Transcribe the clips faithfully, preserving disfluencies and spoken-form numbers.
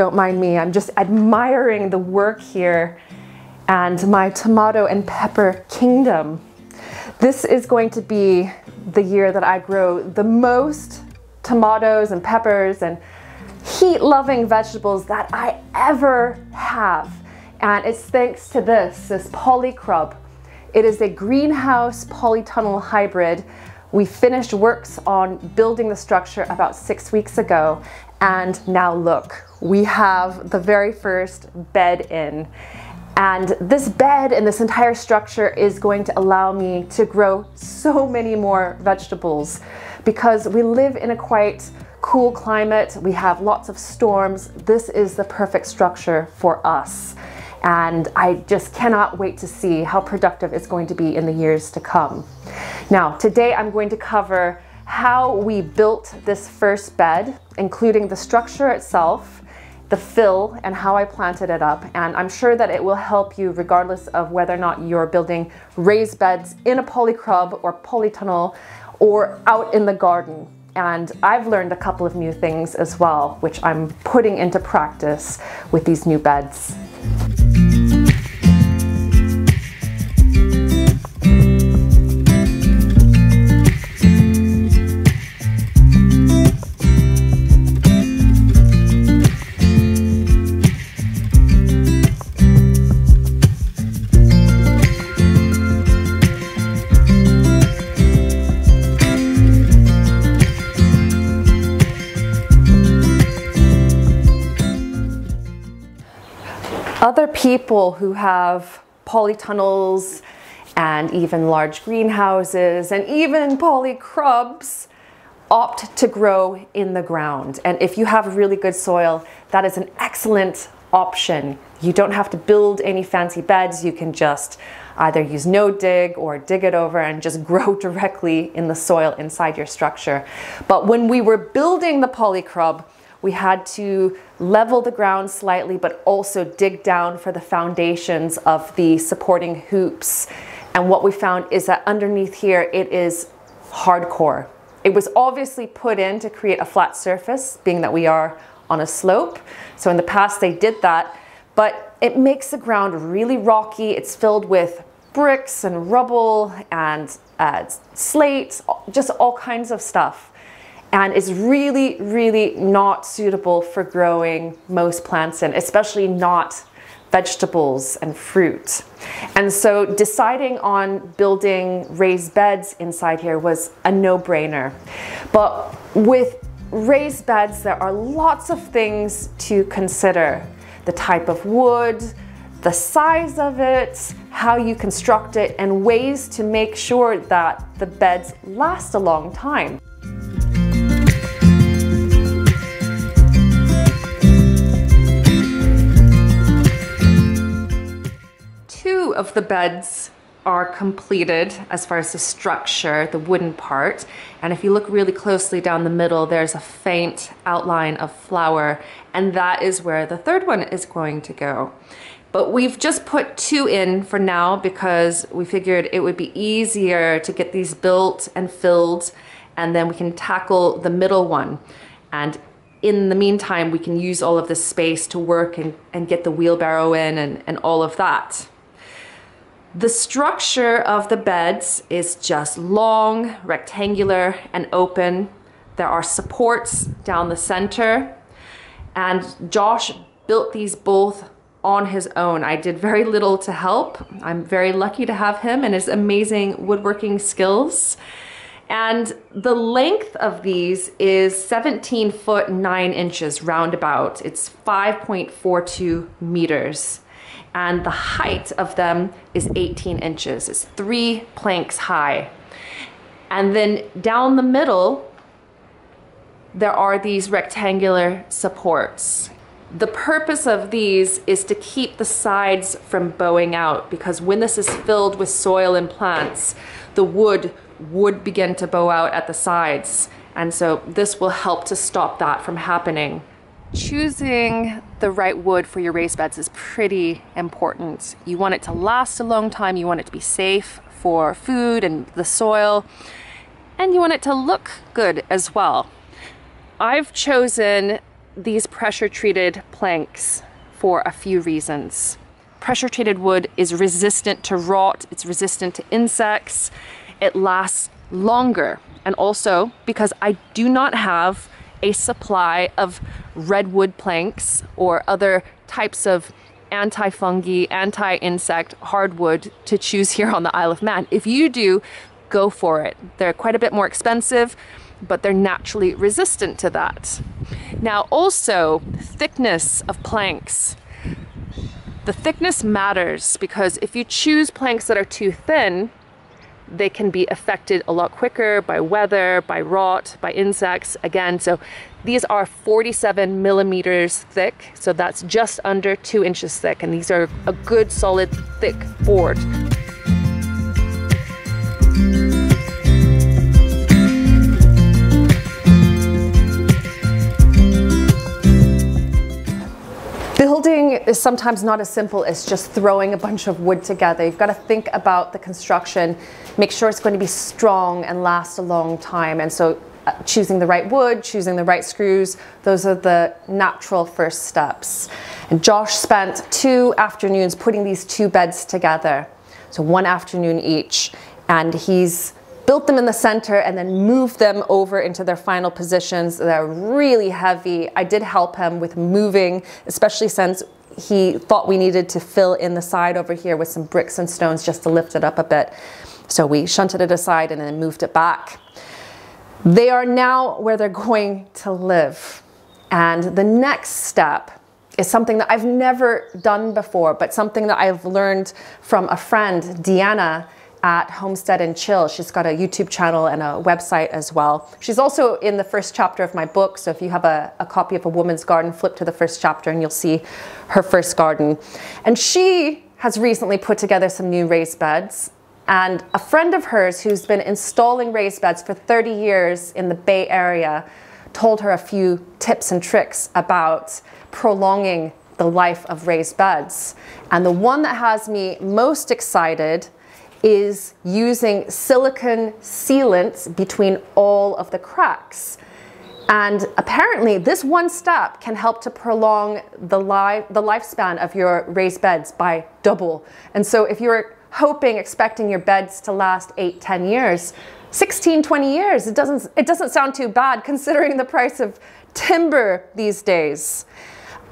Don't mind me, I'm just admiring the work here and my tomato and pepper kingdom. This is going to be the year that I grow the most tomatoes and peppers and heat-loving vegetables that I ever have. And it's thanks to this, this Polycrub. It is a greenhouse polytunnel hybrid. We finished works on building the structure about six weeks ago. And now look, we have the very first bed in. And this bed and this entire structure is going to allow me to grow so many more vegetables because we live in a quite cool climate. We have lots of storms. This is the perfect structure for us. And I just cannot wait to see how productive it's going to be in the years to come. Now, today I'm going to cover how we built this first bed, including the structure itself, the fill, and how I planted it up. And I'm sure that it will help you regardless of whether or not you're building raised beds in a polycrub or polytunnel or out in the garden. And I've learned a couple of new things as well, which I'm putting into practice with these new beds. Other people who have polytunnels and even large greenhouses and even polycrubs opt to grow in the ground. And if you have really good soil, that is an excellent option. You don't have to build any fancy beds. You can just either use no dig or dig it over and just grow directly in the soil inside your structure. But when we were building the polycrub, we had to level the ground slightly, but also dig down for the foundations of the supporting hoops. And what we found is that underneath here, it is hardcore. It was obviously put in to create a flat surface, being that we are on a slope. So in the past they did that, but it makes the ground really rocky. It's filled with bricks and rubble and uh, slate, just all kinds of stuff. And it's really, really not suitable for growing most plants in, especially not vegetables and fruit. And so deciding on building raised beds inside here was a no-brainer. But with raised beds, there are lots of things to consider. The type of wood, the size of it, how you construct it, and ways to make sure that the beds last a long time. Of the beds are completed as far as the structure, the wooden part. And if you look really closely down the middle, there's a faint outline of flower, and that is where the third one is going to go. But we've just put two in for now because we figured it would be easier to get these built and filled, and then we can tackle the middle one. And in the meantime, we can use all of this space to work and, and get the wheelbarrow in and, and all of that. The structure of the beds is just long, rectangular, and open. There are supports down the center, and Josh built these both on his own. I did very little to help. I'm very lucky to have him and his amazing woodworking skills. And the length of these is seventeen foot nine inches roundabout. It's five point four two meters. And the height of them is eighteen inches. It's three planks high. And then down the middle, there are these rectangular supports. The purpose of these is to keep the sides from bowing out, because when this is filled with soil and plants, the wood would begin to bow out at the sides. And so this will help to stop that from happening. Choosing the right wood for your raised beds is pretty important. You want it to last a long time, you want it to be safe for food and the soil, and you want it to look good as well. I've chosen these pressure-treated planks for a few reasons. Pressure-treated wood is resistant to rot, it's resistant to insects, it lasts longer, and also because I do not have a supply of redwood planks or other types of anti-fungi, anti-insect hardwood to choose here on the Isle of Man. If you do, go for it. They're quite a bit more expensive, but they're naturally resistant to that. Now also, thickness of planks. The thickness matters because if you choose planks that are too thin, they can be affected a lot quicker by weather, by rot, by insects. Again, so these are forty-seven millimeters thick, so that's just under two inches thick, and these are a good solid thick board. Building is sometimes not as simple as just throwing a bunch of wood together. You've got to think about the construction, make sure it's going to be strong and last a long time. And so uh, choosing the right wood, choosing the right screws, those are the natural first steps. And Josh spent two afternoons putting these two beds together. So one afternoon each, and he's built them in the center and then moved them over into their final positions. They're really heavy. I did help him with moving, especially since he thought we needed to fill in the side over here with some bricks and stones just to lift it up a bit. So we shunted it aside and then moved it back. They are now where they're going to live. And the next step is something that I've never done before, but something that I've learned from a friend, Deanna, at Homestead and Chill. She's got a YouTube channel and a website as well. She's also in the first chapter of my book, so if you have a, a copy of A Woman's Garden, flip to the first chapter and you'll see her first garden. And she has recently put together some new raised beds, and a friend of hers who's been installing raised beds for thirty years in the Bay Area told her a few tips and tricks about prolonging the life of raised beds. And the one that has me most excited is using silicone sealants between all of the cracks. And apparently this one step can help to prolong the, li the lifespan of your raised beds by double. And so if you're hoping, expecting your beds to last eight, ten years, sixteen, twenty years, it doesn't, it doesn't sound too bad considering the price of timber these days.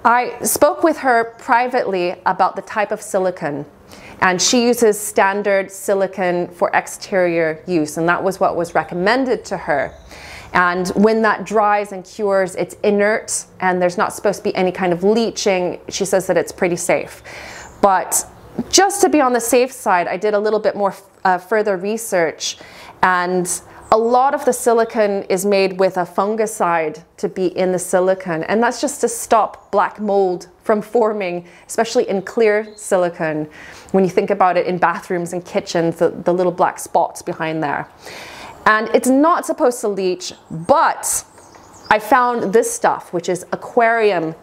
I spoke with her privately about the type of silicone, and she uses standard silicone for exterior use, and that was what was recommended to her. And when that dries and cures, it's inert and there's not supposed to be any kind of leaching. She says that it's pretty safe. But just to be on the safe side, I did a little bit more uh, further research, and a lot of the silicone is made with a fungicide to be in the silicone, and that's just to stop black mold from forming, especially in clear silicone. When you think about it, in bathrooms and kitchens, the, the little black spots behind there. And it's not supposed to leach, but I found this stuff, which is aquarium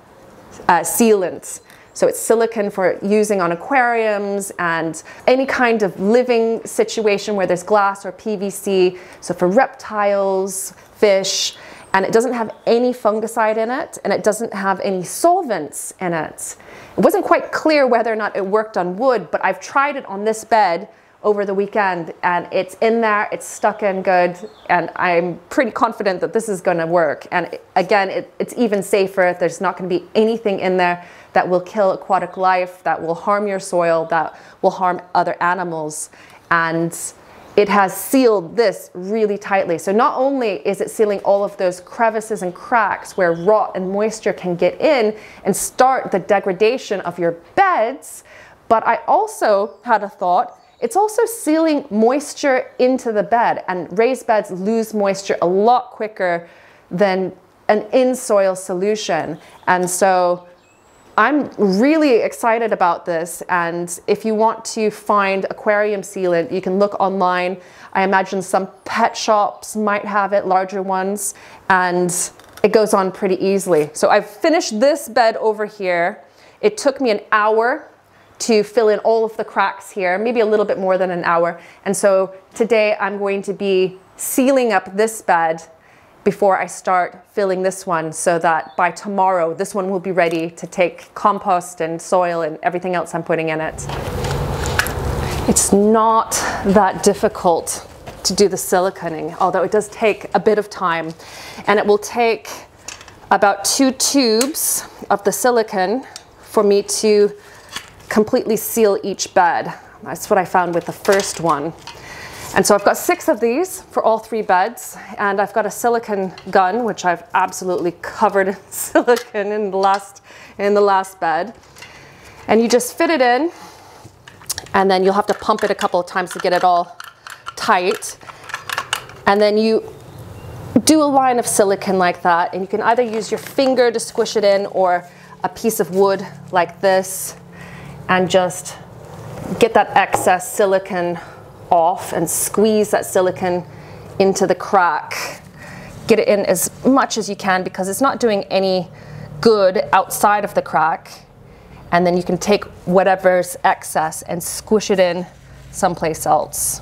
uh, sealant. So it's silicone for using on aquariums and any kind of living situation where there's glass or P V C. So for reptiles, fish, and it doesn't have any fungicide in it, and it doesn't have any solvents in it. It wasn't quite clear whether or not it worked on wood, but I've tried it on this bed over the weekend, and it's in there, it's stuck in good, and I'm pretty confident that this is gonna work. And again, it, it's even safer. There's not gonna be anything in there that will kill aquatic life, that will harm your soil, that will harm other animals. And it has sealed this really tightly. So not only is it sealing all of those crevices and cracks where rot and moisture can get in and start the degradation of your beds, but I also had a thought, it's also sealing moisture into the bed, and raised beds lose moisture a lot quicker than an in-soil solution. And so I'm really excited about this, and if you want to find aquarium sealant, you can look online. I imagine some pet shops might have it, larger ones, and it goes on pretty easily. So I've finished this bed over here. It took me an hour to fill in all of the cracks here, maybe a little bit more than an hour. And so today I'm going to be sealing up this bed before I start filling this one, so that by tomorrow this one will be ready to take compost and soil and everything else I'm putting in it. It's not that difficult to do the siliconing, although it does take a bit of time, and it will take about two tubes of the silicone for me to completely seal each bed. That's what I found with the first one. And so I've got six of these for all three beds, and I've got a silicone gun, which I've absolutely covered in silicone in the last, in the last bed. And you just fit it in, and then you'll have to pump it a couple of times to get it all tight. And then you do a line of silicone like that, and you can either use your finger to squish it in or a piece of wood like this, and just get that excess silicone off and squeeze that silicone into the crack. Get it in as much as you can, because it's not doing any good outside of the crack. And then you can take whatever's excess and squish it in someplace else.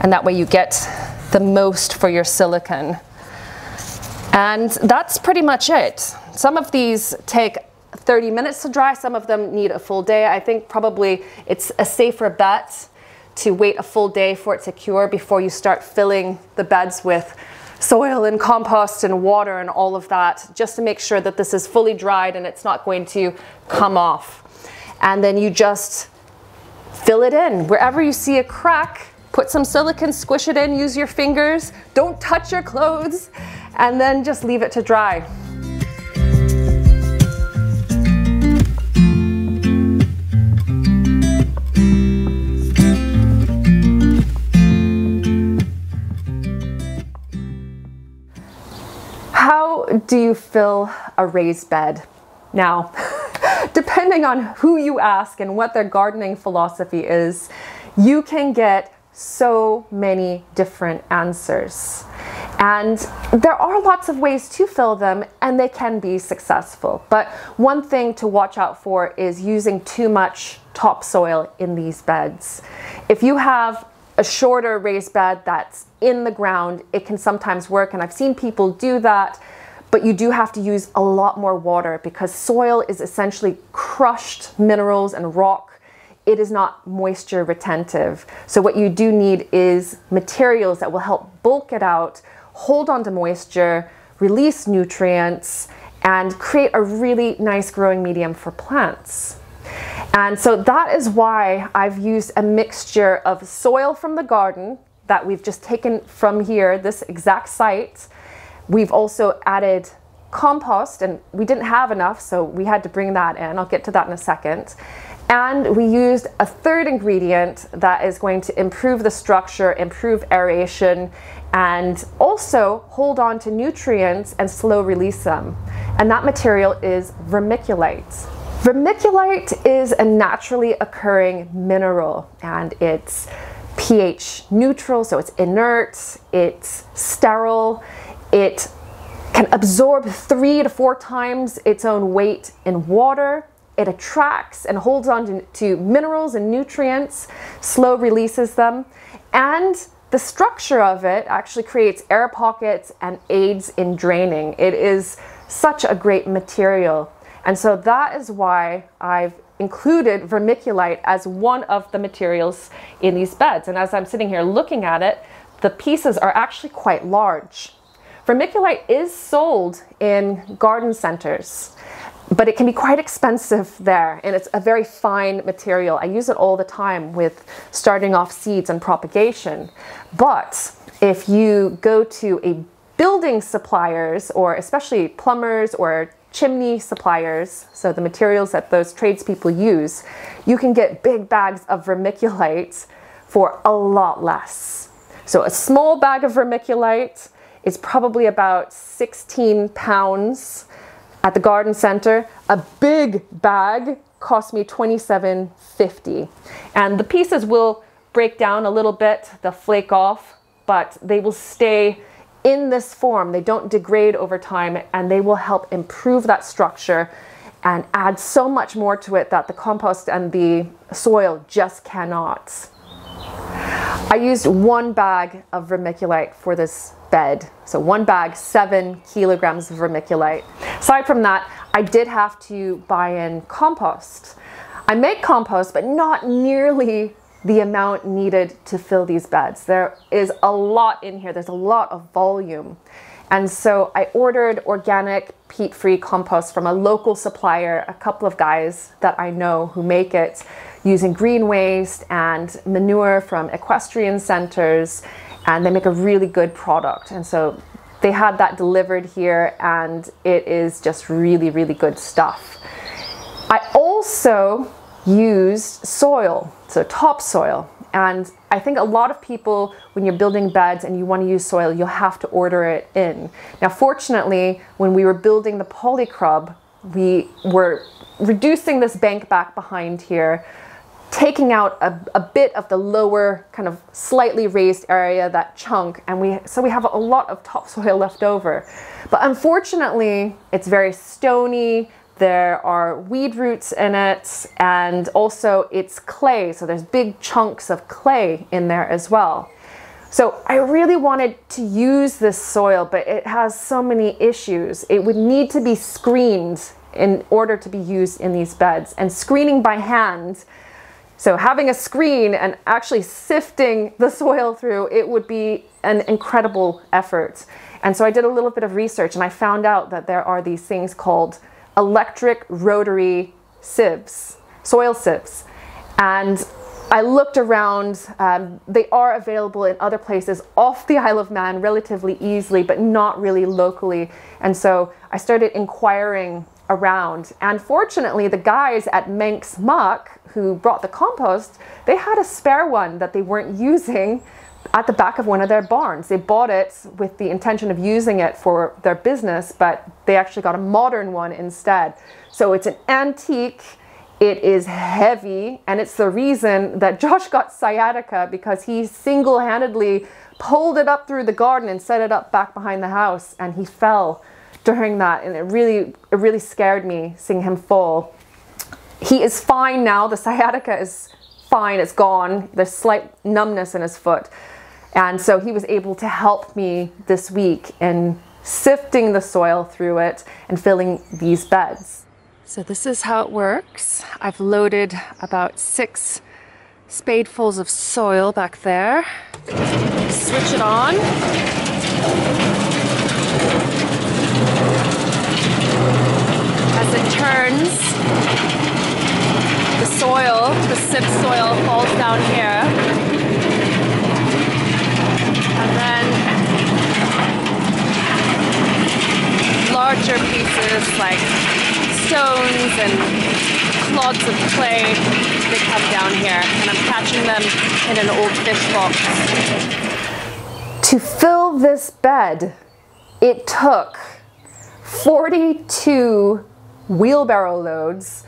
And that way you get the most for your silicone. And that's pretty much it. Some of these take thirty minutes to dry, some of them need a full day. I think probably it's a safer bet to wait a full day for it to cure before you start filling the beds with soil and compost and water and all of that, just to make sure that this is fully dried and it's not going to come off. And then you just fill it in. Wherever you see a crack, put some silicone, squish it in, use your fingers, don't touch your clothes, and then just leave it to dry. How do you fill a raised bed? Now, depending on who you ask and what their gardening philosophy is, you can get so many different answers. And there are lots of ways to fill them, and they can be successful. But one thing to watch out for is using too much topsoil in these beds. If you have a shorter raised bed that's in the ground, it can sometimes work, and I've seen people do that, but you do have to use a lot more water, because soil is essentially crushed minerals and rock. It is not moisture retentive. So what you do need is materials that will help bulk it out, hold on to moisture, release nutrients, and create a really nice growing medium for plants. And so that is why I've used a mixture of soil from the garden that we've just taken from here, this exact site. We've also added compost, and we didn't have enough, so we had to bring that in. I'll get to that in a second. And we used a third ingredient that is going to improve the structure, improve aeration, and also hold on to nutrients and slow release them. And that material is vermiculite. Vermiculite is a naturally occurring mineral, and it's pH neutral, so it's inert, it's sterile, it can absorb three to four times its own weight in water. It attracts and holds on to minerals and nutrients, slow releases them, and the structure of it actually creates air pockets and aids in draining. It is such a great material. And so that is why I've included vermiculite as one of the materials in these beds. And as I'm sitting here looking at it, the pieces are actually quite large. Vermiculite is sold in garden centers, but it can be quite expensive there, and it's a very fine material. I use it all the time with starting off seeds and propagation. But if you go to a building suppliers, or especially plumbers or chimney suppliers, so the materials that those tradespeople use, you can get big bags of vermiculite for a lot less. So a small bag of vermiculite is probably about sixteen pounds. At the garden center, a big bag cost me twenty-seven fifty. And the pieces will break down a little bit, they'll flake off, but they will stay in this form. They don't degrade over time, and they will help improve that structure and add so much more to it that the compost and the soil just cannot. I used one bag of vermiculite for this bed. So one bag, seven kilograms of vermiculite. Aside from that, I did have to buy in compost. I make compost, but not nearly the amount needed to fill these beds. There is a lot in here. There's a lot of volume. And so I ordered organic peat-free compost from a local supplier, a couple of guys that I know who make it, using green waste and manure from equestrian centers, and they make a really good product. And so they had that delivered here, and it is just really, really good stuff. I also used soil, so topsoil. And I think a lot of people, when you're building beds and you want to use soil, you'll have to order it in. Now, fortunately, when we were building the Polycrub, we were reducing this bank back behind here, taking out a, a bit of the lower, kind of slightly raised area, that chunk, and we so we have a lot of topsoil left over. But unfortunately, it's very stony. There are weed roots in it, and also it's clay, so there's big chunks of clay in there as well. So I really wanted to use this soil, but it has so many issues. It would need to be screened in order to be used in these beds, and screening by hand, so having a screen and actually sifting the soil through, it would be an incredible effort. And so I did a little bit of research, and I found out that there are these things called electric rotary sieves, soil sieves. And I looked around, um, they are available in other places off the Isle of Man relatively easily, but not really locally. And so I started inquiring around. And fortunately, the guys at Manx Muck who brought the compost, they had a spare one that they weren't using at the back of one of their barns. They bought it with the intention of using it for their business, but they actually got a modern one instead. So it's an antique, it is heavy, and it's the reason that Josh got sciatica, because he single-handedly pulled it up through the garden and set it up back behind the house, and he fell during that, and it really, it really scared me seeing him fall. He is fine now, the sciatica is fine, it's gone, there's slight numbness in his foot. And so he was able to help me this week in sifting the soil through it and filling these beds. So this is how it works. I've loaded about six spadefuls of soil back there. Switch it on. As it turns, the soil, the sieve soil falls down here. And then larger pieces like stones and clods of clay, they come down here, and I'm catching them in an old fish box. To fill this bed, it took forty-two wheelbarrow loads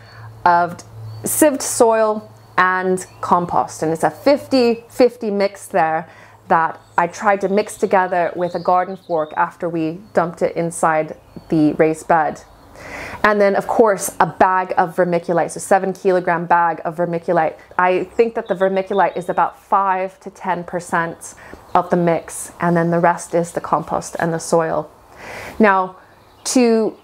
of sieved soil and compost, and it's a fifty fifty mix there that I tried to mix together with a garden fork after we dumped it inside the raised bed. And then, of course, a bag of vermiculite, so seven kilogram bag of vermiculite. I think that the vermiculite is about five to ten percent of the mix, and then the rest is the compost and the soil. Now, to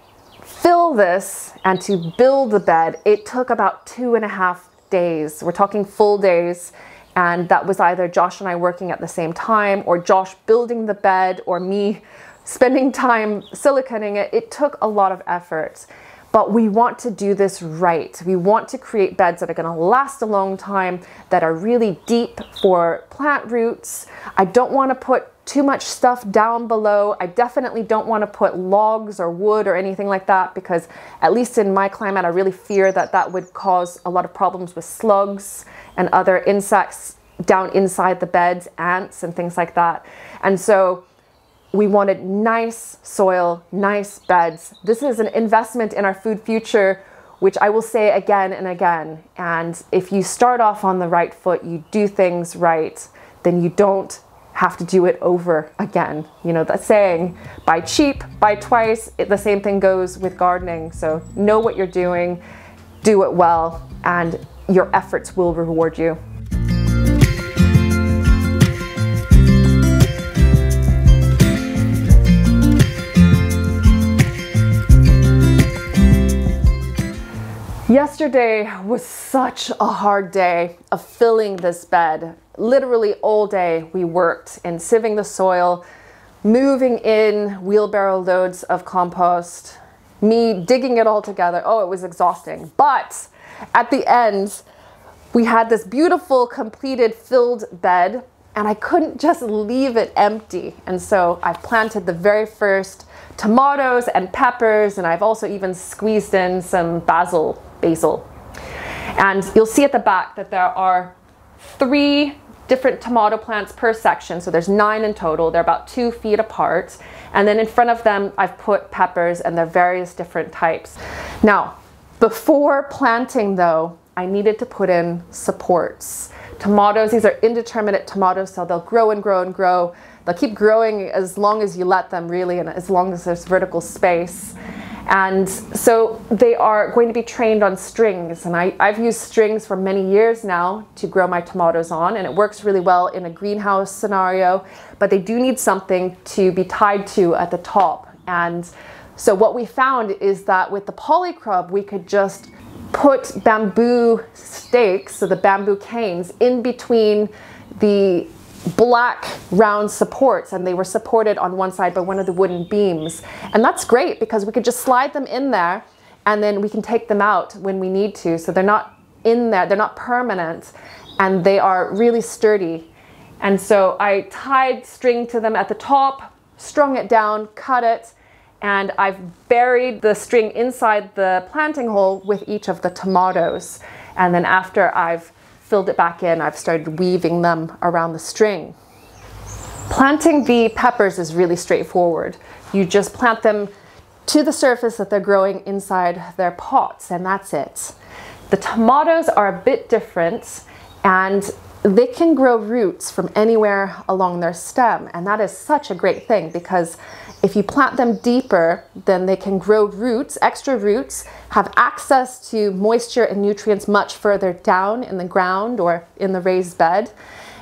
fill this and to build the bed, it took about two and a half days. We're talking full days. And that was either Josh and I working at the same time, or Josh building the bed, or me spending time siliconing it. It took a lot of effort, but we want to do this right. We want to create beds that are going to last a long time, that are really deep for plant roots. I don't want to put too much stuff down below. I definitely don't want to put logs or wood or anything like that, because at least in my climate, I really fear that that would cause a lot of problems with slugs and other insects down inside the beds, ants and things like that. And so we wanted nice soil, nice beds. This is an investment in our food future, which I will say again and again. And if you start off on the right foot, you do things right, then you don't have to do it over again. You know, that saying, buy cheap, buy twice. It, the same thing goes with gardening. So know what you're doing, do it well, and your efforts will reward you. Yesterday was such a hard day of filling this bed. Literally all day we worked in sieving the soil, moving in wheelbarrow loads of compost, me digging it all together. Oh, it was exhausting. But at the end, we had this beautiful, completed, filled bed, and I couldn't just leave it empty. And so I planted the very first tomatoes and peppers, and I've also even squeezed in some basil, basil. And you'll see at the back that there are three different tomato plants per section. So there's nine in total. They're about two feet apart. And then in front of them, I've put peppers and their various different types. Now, before planting though, I needed to put in supports. Tomatoes, these are indeterminate tomatoes, so they'll grow and grow and grow. They'll keep growing as long as you let them, really, and as long as there's vertical space. And so they are going to be trained on strings, and I, I've used strings for many years now to grow my tomatoes on, and it works really well in a greenhouse scenario, but they do need something to be tied to at the top. And so what we found is that with the Polycrub, we could just put bamboo stakes, so the bamboo canes, in between the black round supports, and they were supported on one side by one of the wooden beams. And that's great because we could just slide them in there and then we can take them out when we need to. So they're not in there, they're not permanent, and they are really sturdy. And so I tied string to them at the top, strung it down, cut it, and I've buried the string inside the planting hole with each of the tomatoes. And then after I've filled it back in, I've started weaving them around the string. Planting the peppers is really straightforward. You just plant them to the surface that they're growing inside their pots, and that's it. The tomatoes are a bit different, and they can grow roots from anywhere along their stem, and that is such a great thing because if you plant them deeper, then they can grow roots, extra roots, have access to moisture and nutrients much further down in the ground or in the raised bed.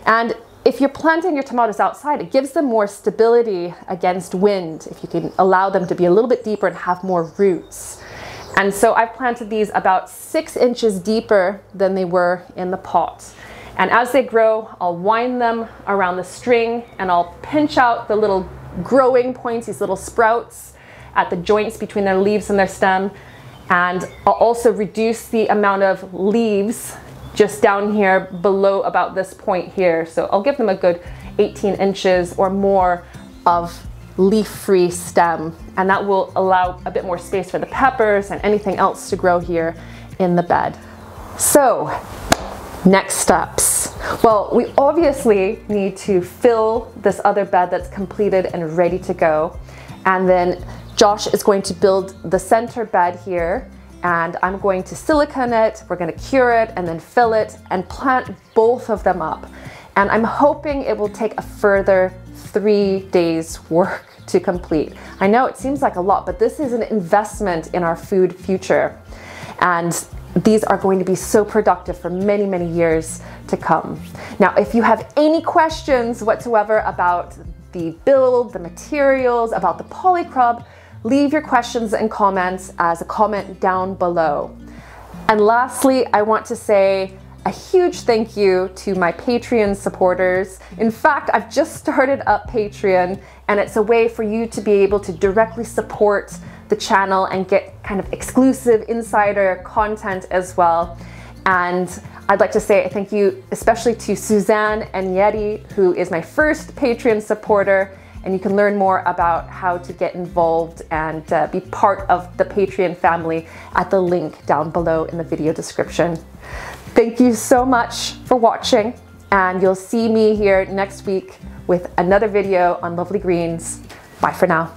And if you're planting your tomatoes outside, it gives them more stability against wind if you can allow them to be a little bit deeper and have more roots. And so I've planted these about six inches deeper than they were in the pot. And as they grow, I'll wind them around the string and I'll pinch out the little growing points, these little sprouts at the joints between their leaves and their stem. And I'll also reduce the amount of leaves just down here below about this point here. So I'll give them a good eighteen inches or more of leaf-free stem. And that will allow a bit more space for the peppers and anything else to grow here in the bed. So, next steps. Well, we obviously need to fill this other bed that's completed and ready to go. And then Josh is going to build the center bed here, and I'm going to silicone it, we're going to cure it, and then fill it and plant both of them up. And I'm hoping it will take a further three days work to complete. I know it seems like a lot, but this is an investment in our food future. And these are going to be so productive for many, many years to come. Now, if you have any questions whatsoever about the build, the materials, about the Polycrub, leave your questions and comments as a comment down below. And lastly, I want to say a huge thank you to my Patreon supporters. In fact, I've just started up Patreon, and it's a way for you to be able to directly support the channel and get kind of exclusive insider content as well. And I'd like to say thank you especially to Suzanne and Yeti, who is my first Patreon supporter, and you can learn more about how to get involved and uh, be part of the Patreon family at the link down below in the video description. Thank you so much for watching, and you'll see me here next week with another video on Lovely Greens. Bye for now.